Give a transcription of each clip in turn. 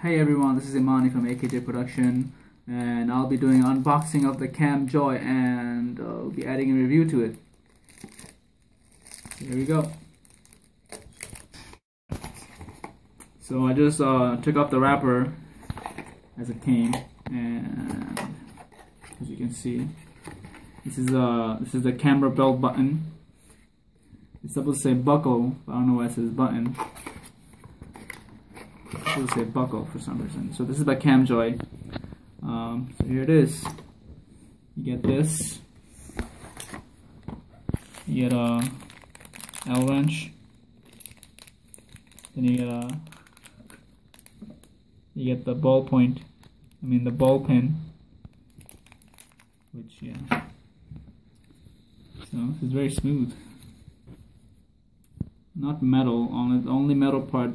Hey everyone, this is Imani from AKJ Production, and I'll be doing unboxing of the CamJoy, and I'll be adding a review to it. Here we go. So I just took off the wrapper as it came, and as you can see, this is the camera belt button. It's supposed to say buckle, but I don't know why it says button. It'll say buckle for some reason. So this is by CamJoy. So here it is. You get this. You get a L wrench. Then you get the ball pin. Which so it's very smooth. Not metal on it. The only metal part.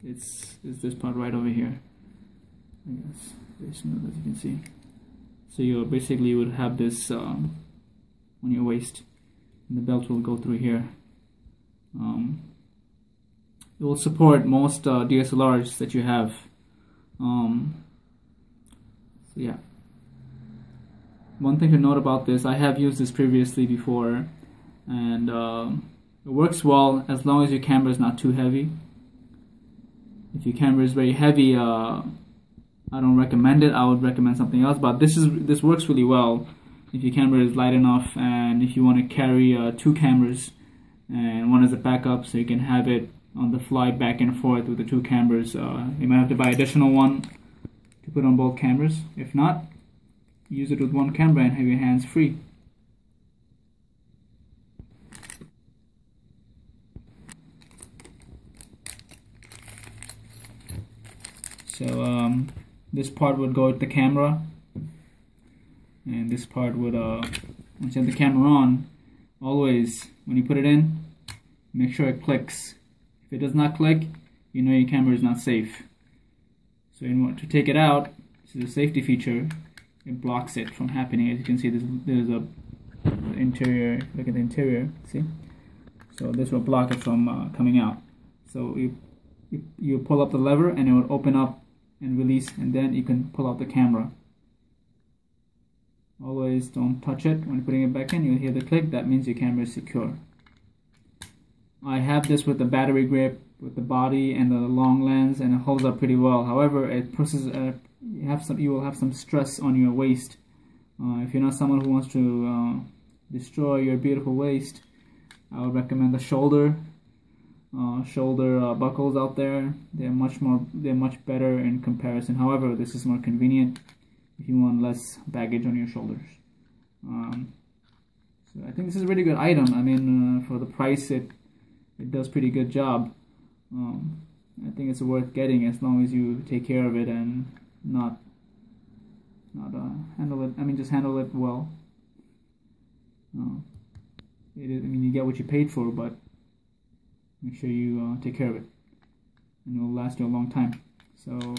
It's this part right over here. I guess very smooth, as you can see. So you basically would have this on your waist, and the belt will go through here. It will support most DSLRs that you have. So yeah. One thing to note about this, I have used this previously before, and it works well as long as your camera is not too heavy. If your camera is very heavy, I don't recommend it. I would recommend something else. But this works really well if your camera is light enough, and if you want to carry two cameras, and one as a backup, so you can have it on the fly back and forth with the two cameras. You might have to buy additional one to put on both cameras. If not, use it with one camera and have your hands free. So this part would go with the camera, and this part would, once you have the camera on, always, when you put it in, make sure it clicks. If it does not click, you know your camera is not safe. So in order to take it out, this is a safety feature, it blocks it from happening. As you can see, there's a interior, look at the interior, see? So this will block it from coming out. So you pull up the lever, and it will open up and release, and then you can pull out the camera. Always don't touch it when putting it back in. You'll hear the click. That means your camera is secure. I have this with the battery grip, with the body and the long lens, and it holds up pretty well. However, it pushes. You will have some stress on your waist. If you're not someone who wants to destroy your beautiful waist, I would recommend the shoulder. Buckles out there, they're much better in comparison. However, this is more convenient if you want less baggage on your shoulders. So I think this is a really good item. I mean, for the price, it does pretty good job. I think it's worth getting as long as you take care of it and handle it. I mean, just handle it well. You get what you paid for, but make sure you take care of it, and it will last you a long time. So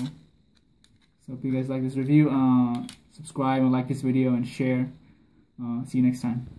if you guys like this review, subscribe and like this video and share. See you next time.